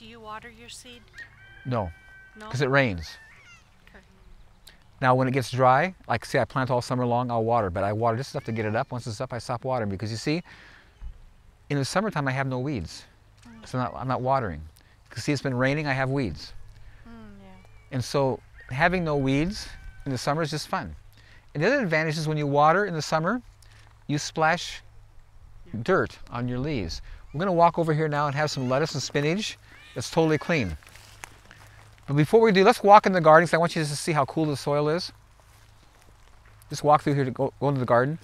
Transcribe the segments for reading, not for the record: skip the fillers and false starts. Do you water your seed? No. No? Because it rains. Okay. Now when it gets dry, like say I plant all summer long, I'll water, but I water just enough to get it up. Once it's up, I stop watering because you see, in the summertime I have no weeds. Mm. So I'm not watering. Because see, it's been raining, I have weeds. Mm, yeah. And so having no weeds in the summer is just fun. And the other advantage is when you water in the summer, you splash dirt on your leaves. We're going to walk over here now and have some lettuce and spinach that's totally clean. But before we do, let's walk in the garden because I want you to see how cool the soil is. Just walk through here to go into the garden.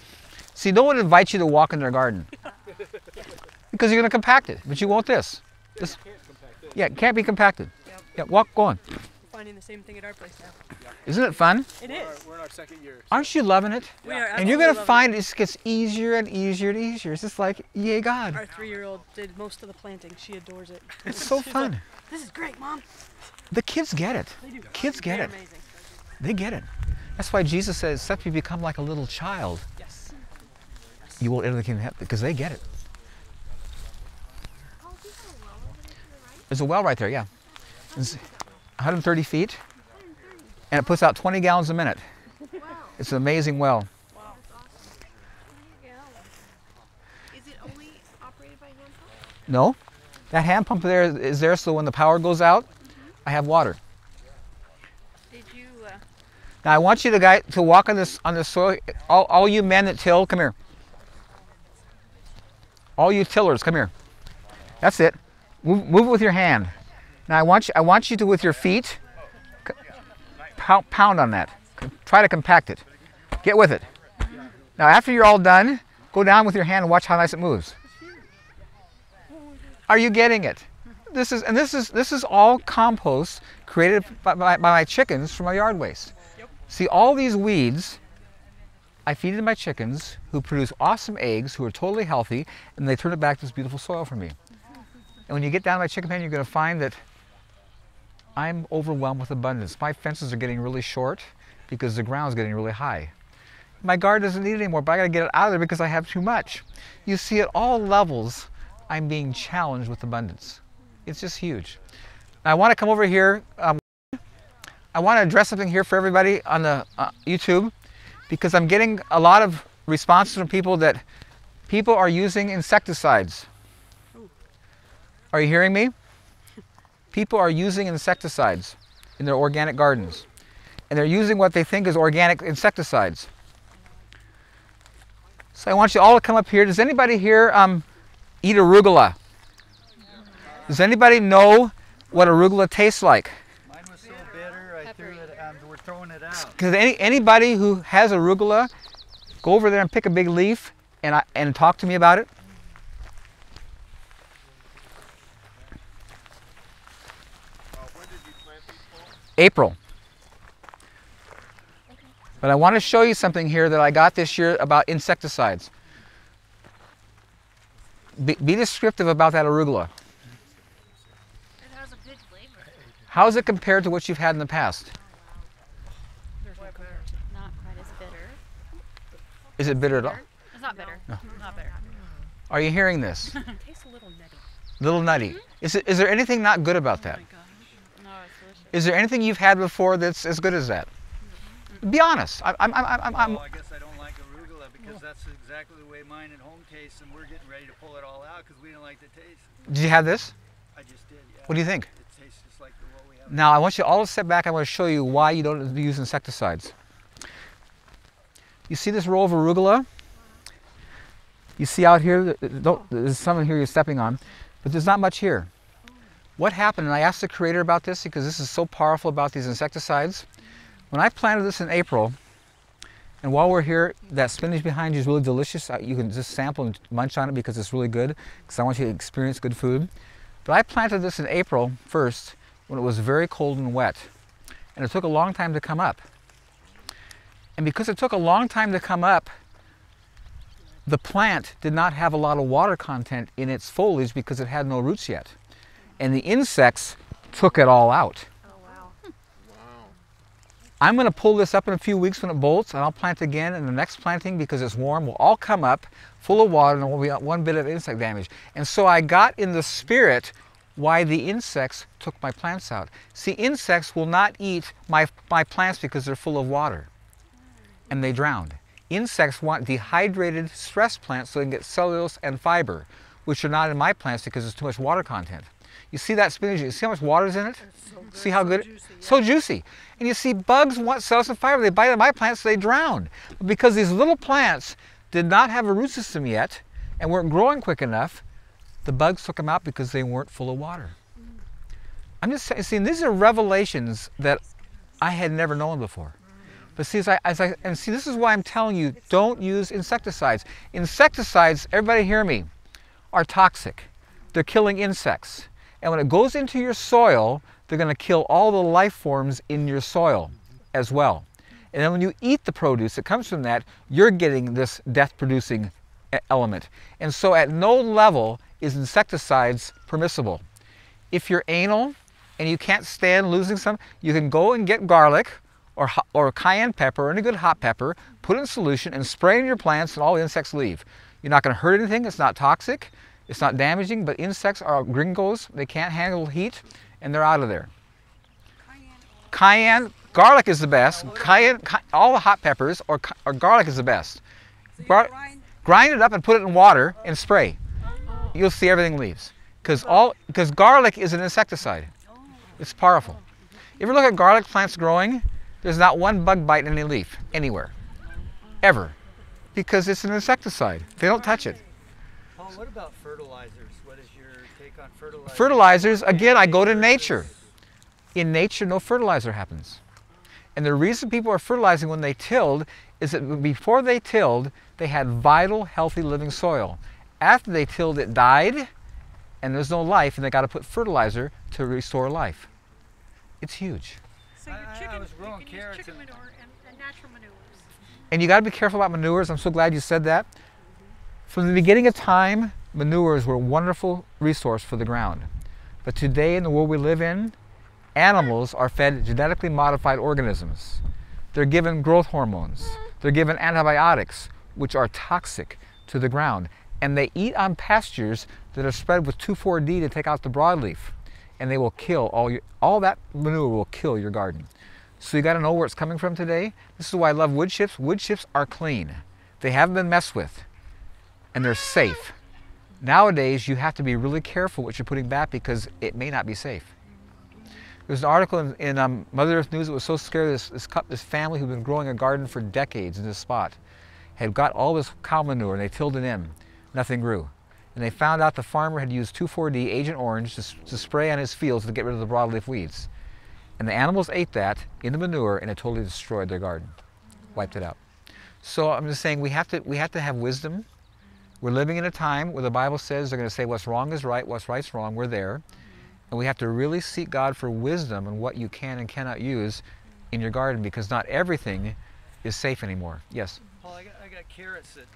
See, no one invites you to walk in their garden because you're going to compact it, but you won't this. This yeah, it can't be compacted. Yep. Yeah, walk, go on. Finding the same thing at our place now. Yeah. Isn't it fun? It is. We're in our second year. So. Aren't you loving it? Yeah. We are. And you're going to find it just gets easier and easier and easier. It's just like, yay, God. Our 3-year-old did most of the planting. She adores it. It's so fun. Like, this is great, Mom. The kids get it. They do. Kids get it. Amazing. They get it. That's why Jesus says, except you become like a little child, yes. You won't enter the kingdom of heaven, because they get it. Oh, there's a well right there, yeah. It's, 130 feet, and it puts out 20 gallons a minute. Wow. It's an amazing well. Wow. Is it only operated by hand pump? No. That hand pump there is there so when the power goes out, I have water. Did you... Now I want you to walk on this soil. All you men that till, come here. All you tillers, come here. That's it. Move with your hand. Now I want you to, with your feet, pound on that. Try to compact it. Get with it. Now after you're all done, go down with your hand and watch how nice it moves. Are you getting it? This is all compost created by my chickens from my yard waste. See, all these weeds, I feed it to my chickens who produce awesome eggs, who are totally healthy, and they turn it back to this beautiful soil for me. And when you get down to my chicken pen, you're going to find that I'm overwhelmed with abundance. My fences are getting really short because the ground's getting really high. My garden doesn't need it anymore, but I got to get it out of there because I have too much. You see, at all levels, I'm being challenged with abundance. It's just huge. Now, I want to come over here. I want to address something here for everybody on the YouTube because I'm getting a lot of responses from people that people are using insecticides. Are you hearing me? People are using insecticides in their organic gardens, and they're using what they think is organic insecticides. So I want you all to come up here. Does anybody here eat arugula? Does anybody know what arugula tastes like? Mine was so bitter, I threw it. We're throwing it out. Because anybody who has arugula, go over there and pick a big leaf and talk to me about it. April. Okay. But I want to show you something here that I got this year about insecticides. Be descriptive about that arugula. It has a good flavor. How's it compared to what you've had in the past? There's no comparison. Not quite as bitter. Is it bitter at all? It's not bitter. No. Not bitter. Are you hearing this? It tastes a little nutty. Little nutty. Mm-hmm. Is there anything not good about that? Is there anything you've had before that's as good as that? Mm-hmm. Be honest. Well, I guess I don't like arugula because that's exactly the way mine at home tastes, and we're getting ready to pull it all out because we didn't like the taste. Did you have this? I just did, yeah. What do you think? It tastes just like what we have. Now, I want you all to step back. I want to show you why you don't use insecticides. You see this row of arugula? You see out here? There's some here you're stepping on, but there's not much here. What happened, and I asked the Creator about this because this is so powerful about these insecticides. When I planted this in April, and while we're here, that spinach behind you is really delicious. You can just sample and munch on it because it's really good, because I want you to experience good food. But I planted this in April 1st when it was very cold and wet, and it took a long time to come up. And because it took a long time to come up, the plant did not have a lot of water content in its foliage because it had no roots yet. And the insects took it all out. Oh, wow. Wow. I'm going to pull this up in a few weeks when it bolts, and I'll plant again, and the next planting, because it's warm, will all come up full of water, and there won't be one bit of insect damage. And so I got in the spirit why the insects took my plants out. See, insects will not eat my plants because they're full of water, and they drowned. Insects want dehydrated, stressed plants so they can get cellulose and fiber, which are not in my plants because there's too much water content. You see that spinach? You see how much water's in it? So good, see how good? So juicy, yeah. So juicy. And you see, bugs want cellulose and fiber. They bite at my plants, so they drown. But because these little plants did not have a root system yet and weren't growing quick enough, the bugs took them out because they weren't full of water. I'm just saying, see, these are revelations that I had never known before. But see, and see, this is why I'm telling you, don't use insecticides. Insecticides, everybody hear me, are toxic. They're killing insects. And when it goes into your soil, they're going to kill all the life forms in your soil as well. And then when you eat the produce that comes from that, you're getting this death-producing element. And so at no level is insecticides permissible. If you're anal and you can't stand losing some, you can go and get garlic or cayenne pepper or any good hot pepper, put in solution and spray in your plants and all the insects leave. You're not going to hurt anything, it's not toxic. It's not damaging, but insects are gringos. They can't handle heat, and they're out of there. Cayenne, garlic is the best. Cayenne, all the hot peppers or garlic is the best. So grind it up and put it in water and spray. You'll see everything leaves. Because garlic is an insecticide. It's powerful. If you look at garlic plants growing, there's not one bug bite in any leaf, anywhere, ever, because it's an insecticide. They don't touch it. What about fertilizers? What is your take on fertilizers? Fertilizers, again, I go to nature. In nature, no fertilizer happens. And the reason people are fertilizing when they tilled is that before they tilled, they had vital, healthy, living soil. After they tilled, it died, and there's no life, and they got to put fertilizer to restore life. It's huge. So your chickens, you can use chicken manure and natural manures. And you got to be careful about manures. I'm so glad you said that. From the beginning of time, manures were a wonderful resource for the ground. But today, in the world we live in, animals are fed genetically modified organisms. They're given growth hormones. They're given antibiotics, which are toxic to the ground. And they eat on pastures that are spread with 2,4-D to take out the broadleaf. And they will kill all that manure will kill your garden. So you got to know where it's coming from today. This is why I love wood chips. Wood chips are clean. They haven't been messed with. And they're safe. Nowadays, you have to be really careful what you're putting back because it may not be safe. There's an article in Mother Earth News that was so scary. This family who'd been growing a garden for decades in this spot had got all this cow manure and they tilled it in. Nothing grew. And they found out the farmer had used 2,4-D Agent Orange to spray on his fields to get rid of the broadleaf weeds. And the animals ate that in the manure and it totally destroyed their garden, wiped it out. So I'm just saying we have to have wisdom. We're living in a time where the Bible says they're going to say what's wrong is right, what's right's wrong. We're there. And we have to really seek God for wisdom and what you can and cannot use in your garden because not everything is safe anymore. Yes? Paul, I got carrots that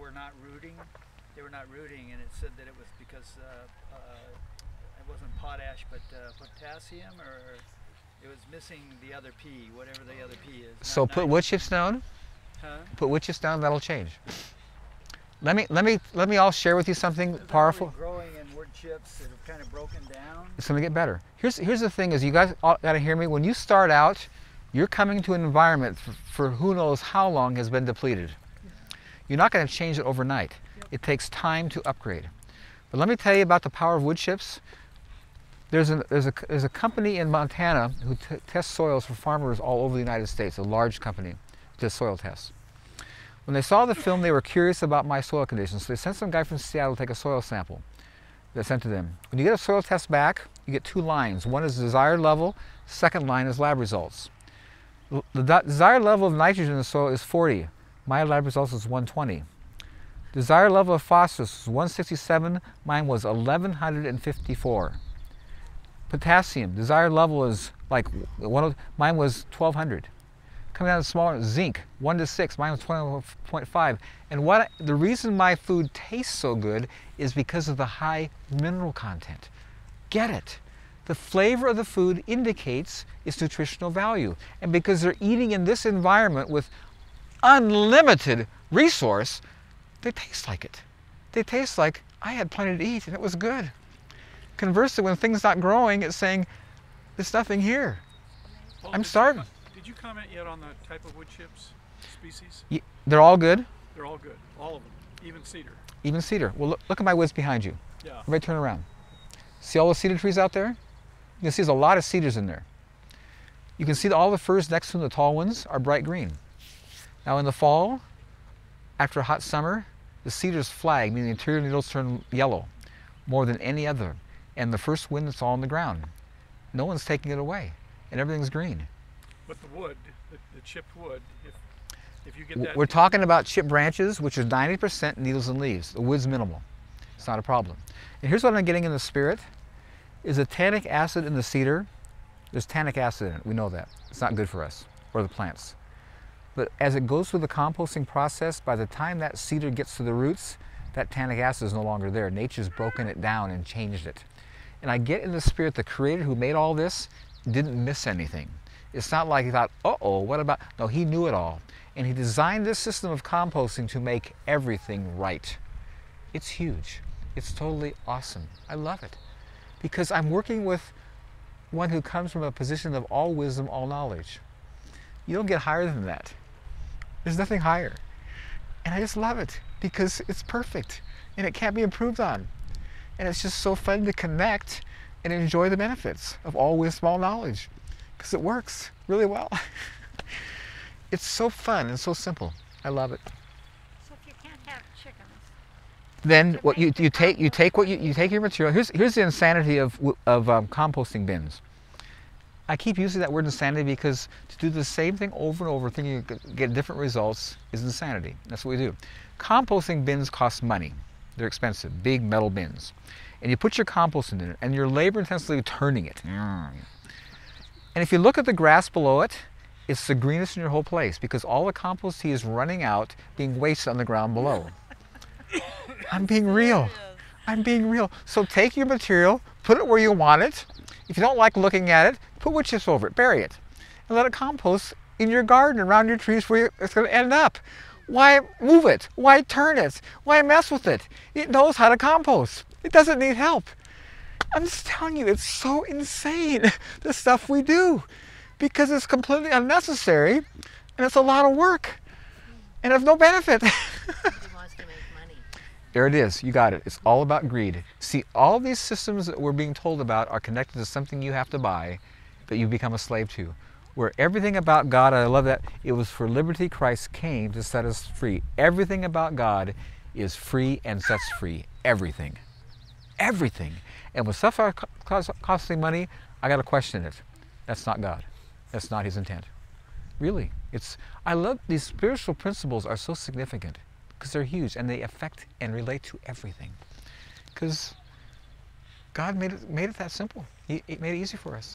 were not rooting. They were not rooting, and it said that it was because it wasn't potash but potassium, or it was missing the other P, whatever the other P is. So put wood chips down. Huh? Put wood chips down, that'll change. Let me all share with you something powerful. Growing in wood chips that have kind of broken down. It's going to get better. Here's the thing is, you guys got to hear me. When you start out, you're coming to an environment for who knows how long has been depleted. You're not going to change it overnight. It takes time to upgrade. But let me tell you about the power of wood chips. There's a company in Montana who tests soils for farmers all over the United States, a large company, does soil tests. When they saw the film, they were curious about my soil conditions, so they sent some guy from Seattle to take a soil sample that I sent to them. When you get a soil test back, you get two lines. One is the desired level, second line is lab results. The desired level of nitrogen in the soil is 40. My lab results is 120. Desired level of phosphorus is 167. Mine was 1154. Potassium, desired level is like, mine was 1200. Coming down to smaller, zinc, 1 to 6, minus 21.5. And the reason my food tastes so good is because of the high mineral content. Get it? The flavor of the food indicates its nutritional value. And because they're eating in this environment with unlimited resource, they taste like it. They taste like I had plenty to eat and it was good. Conversely, when things not growing, it's saying, there's nothing here. Well, I'm starving. Did you comment yet on the type of wood chips species? Yeah, they're all good. They're all good, all of them, even cedar. Even cedar. Well, look at my woods behind you. Yeah. Everybody turn around. See all those cedar trees out there? You can see there's a lot of cedars in there. You can see that all the firs next to them, the tall ones, are bright green. Now in the fall, after a hot summer, the cedars flag, meaning the interior needles turn yellow more than any other. And the first wind, that's all on the ground. No one's taking it away, and everything's green. But the wood, the chipped wood, if you get that... We're talking about chipped branches, which is 90% needles and leaves. The wood's minimal. It's not a problem. And here's what I'm getting in the spirit, is the tannic acid in the cedar. There's tannic acid in it, we know that. It's not good for us, or the plants. But as it goes through the composting process, by the time that cedar gets to the roots, that tannic acid is no longer there. Nature's broken it down and changed it. And I get in the spirit the Creator who made all this didn't miss anything. It's not like he thought, uh-oh, what about... No, he knew it all. And he designed this system of composting to make everything right. It's huge. It's totally awesome. I love it. Because I'm working with one who comes from a position of all wisdom, all knowledge. You don't get higher than that. There's nothing higher. And I just love it because it's perfect and it can't be improved on. And it's just so fun to connect and enjoy the benefits of all wisdom, all knowledge, because it works really well. It's so fun and so simple. I love it. So if you can't have chickens, then what you take your material. Here's the insanity of composting bins. I keep using that word insanity because to do the same thing over and over, thinking you get different results, is insanity. That's what we do. Composting bins cost money. They're expensive, big metal bins. And you put your compost in there, and you're labor-intensively turning it. And if you look at the grass below it, it's the greenest in your whole place because all the compost tea is running out, being wasted on the ground below. I'm being real. I'm being real. So take your material, put it where you want it. If you don't like looking at it, put wood chips over it, bury it, and let it compost in your garden, around your trees where it's going to end up. Why move it? Why turn it? Why mess with it? It knows how to compost. It doesn't need help. I'm just telling you, it's so insane, the stuff we do, because it's completely unnecessary, and it's a lot of work, and it's no benefit. He wants to make money. There it is. You got it. It's all about greed. See, all these systems that we're being told about are connected to something you have to buy that you become a slave to. Where everything about God, I love that, it was for liberty Christ came to set us free. Everything about God is free and sets free. Everything. Everything. And when stuff costs me money, I got to question it. That's not God. That's not His intent. Really. I love these spiritual principles are so significant because they're huge and they affect and relate to everything. Because God made it that simple. He made it easy for us.